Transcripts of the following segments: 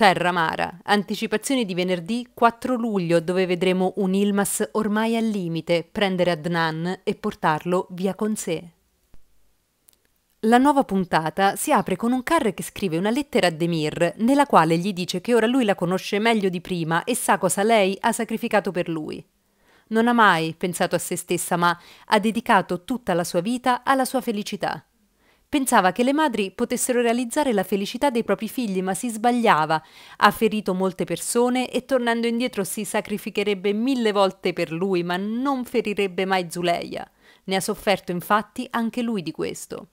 Terra Amara, anticipazione di venerdì 4 luglio, dove vedremo un Yilmaz ormai al limite prendere Adnan e portarlo via con sé. La nuova puntata si apre con Hünkar che scrive una lettera a Demir nella quale gli dice che ora lui la conosce meglio di prima e sa cosa lei ha sacrificato per lui. Non ha mai pensato a se stessa, ma ha dedicato tutta la sua vita alla sua felicità. Pensava che le madri potessero realizzare la felicità dei propri figli, ma si sbagliava, ha ferito molte persone e tornando indietro si sacrificherebbe 1000 volte per lui, ma non ferirebbe mai Zuleyha. Ne ha sofferto infatti anche lui di questo.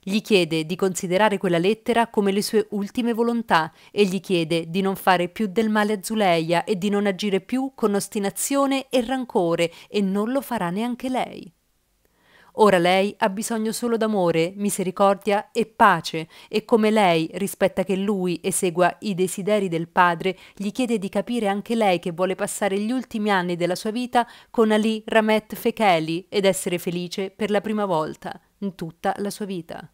Gli chiede di considerare quella lettera come le sue ultime volontà e gli chiede di non fare più del male a Zuleyha e di non agire più con ostinazione e rancore, e non lo farà neanche lei. Ora lei ha bisogno solo d'amore, misericordia e pace, e come lei rispetta che lui esegua i desideri del padre, gli chiede di capire anche lei che vuole passare gli ultimi anni della sua vita con Ali Rahmet Fekeli ed essere felice per la prima volta in tutta la sua vita.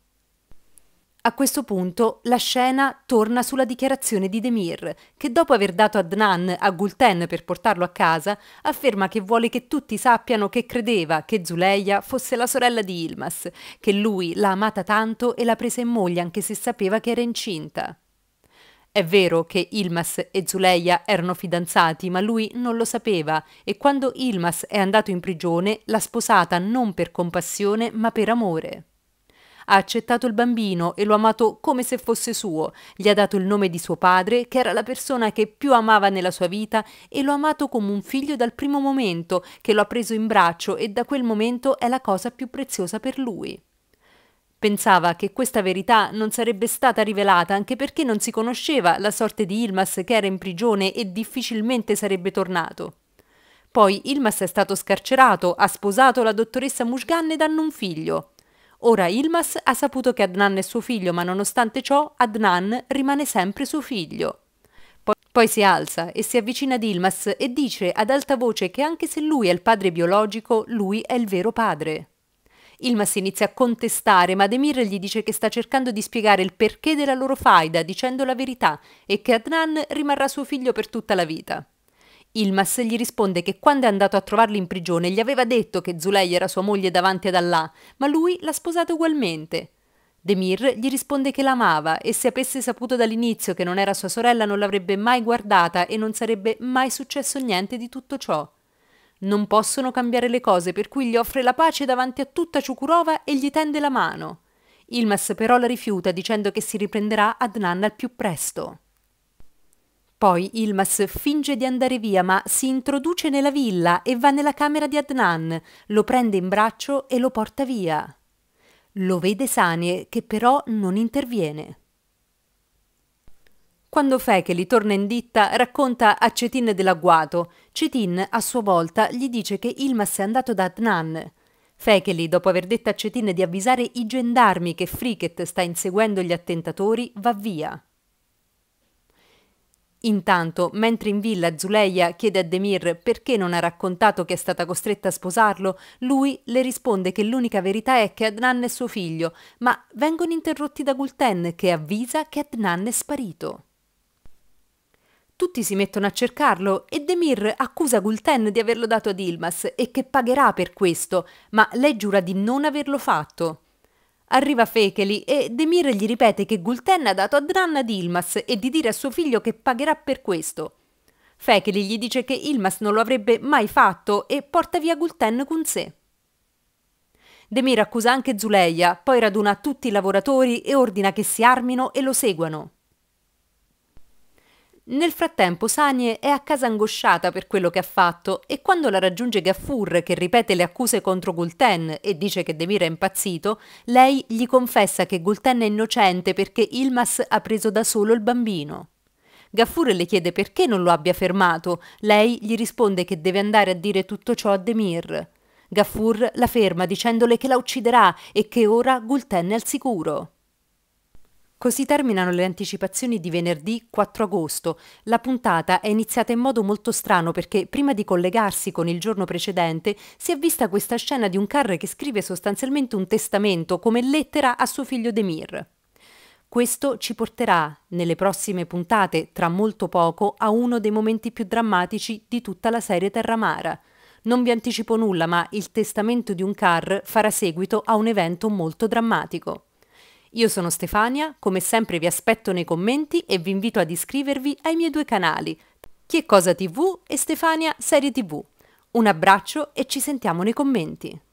A questo punto la scena torna sulla dichiarazione di Demir, che dopo aver dato Adnan a Gulten per portarlo a casa, afferma che vuole che tutti sappiano che credeva che Zuleyha fosse la sorella di Yilmaz, che lui l'ha amata tanto e l'ha presa in moglie anche se sapeva che era incinta. È vero che Yilmaz e Zuleyha erano fidanzati, ma lui non lo sapeva e quando Yilmaz è andato in prigione l'ha sposata non per compassione ma per amore. Ha accettato il bambino e lo ha amato come se fosse suo, gli ha dato il nome di suo padre, che era la persona che più amava nella sua vita, e lo ha amato come un figlio dal primo momento, che lo ha preso in braccio e da quel momento è la cosa più preziosa per lui. Pensava che questa verità non sarebbe stata rivelata anche perché non si conosceva la sorte di Yilmaz, che era in prigione e difficilmente sarebbe tornato. Poi Yilmaz è stato scarcerato, ha sposato la dottoressa Musgan ed hanno un figlio. Ora Yilmaz ha saputo che Adnan è suo figlio, ma nonostante ciò Adnan rimane sempre suo figlio. Poi si alza e si avvicina ad Yilmaz e dice ad alta voce che anche se lui è il padre biologico, lui è il vero padre. Yilmaz inizia a contestare, ma Demir gli dice che sta cercando di spiegare il perché della loro faida dicendo la verità e che Adnan rimarrà suo figlio per tutta la vita. Yilmaz gli risponde che quando è andato a trovarli in prigione gli aveva detto che Zuleyha era sua moglie davanti ad Allah, ma lui l'ha sposata ugualmente. Demir gli risponde che l'amava e se avesse saputo dall'inizio che non era sua sorella non l'avrebbe mai guardata e non sarebbe mai successo niente di tutto ciò. Non possono cambiare le cose, per cui gli offre la pace davanti a tutta Çukurova e gli tende la mano. Yilmaz però la rifiuta dicendo che si riprenderà Adnan al più presto. Poi Yilmaz finge di andare via, ma si introduce nella villa e va nella camera di Adnan, lo prende in braccio e lo porta via. Lo vede Saniye, che però non interviene. Quando Fekeli torna in ditta, racconta a Cetin dell'agguato. Cetin, a sua volta, gli dice che Yilmaz è andato da Adnan. Fekeli, dopo aver detto a Cetin di avvisare i gendarmi che Fricek sta inseguendo gli attentatori, va via. Intanto, mentre in villa Zuleyha chiede a Demir perché non ha raccontato che è stata costretta a sposarlo, lui le risponde che l'unica verità è che Adnan è suo figlio, ma vengono interrotti da Gulten che avvisa che Adnan è sparito. Tutti si mettono a cercarlo e Demir accusa Gulten di averlo dato ad Yilmaz e che pagherà per questo, ma lei giura di non averlo fatto. Arriva Fekeli e Demir gli ripete che Gulten ha dato Adnan ad Yilmaz e di dire a suo figlio che pagherà per questo. Fekeli gli dice che Yilmaz non lo avrebbe mai fatto e porta via Gulten con sé. Demir accusa anche Zuleyha, poi raduna tutti i lavoratori e ordina che si armino e lo seguano. Nel frattempo Saniye è a casa angosciata per quello che ha fatto e quando la raggiunge Gaffur, che ripete le accuse contro Gulten e dice che Demir è impazzito, lei gli confessa che Gulten è innocente perché Yilmaz ha preso da solo il bambino. Gaffur le chiede perché non lo abbia fermato, lei gli risponde che deve andare a dire tutto ciò a Demir. Gaffur la ferma dicendole che la ucciderà e che ora Gulten è al sicuro. Così terminano le anticipazioni di venerdì 4 agosto. La puntata è iniziata in modo molto strano perché prima di collegarsi con il giorno precedente si è vista questa scena di Hünkar che scrive sostanzialmente un testamento come lettera a suo figlio Demir. Questo ci porterà, nelle prossime puntate, tra molto poco, a uno dei momenti più drammatici di tutta la serie Terra Amara. Non vi anticipo nulla, ma il testamento di Hünkar farà seguito a un evento molto drammatico. Io sono Stefania, come sempre vi aspetto nei commenti e vi invito ad iscrivervi ai miei due canali, Che Cosa TV e Stefania Serie TV. Un abbraccio e ci sentiamo nei commenti.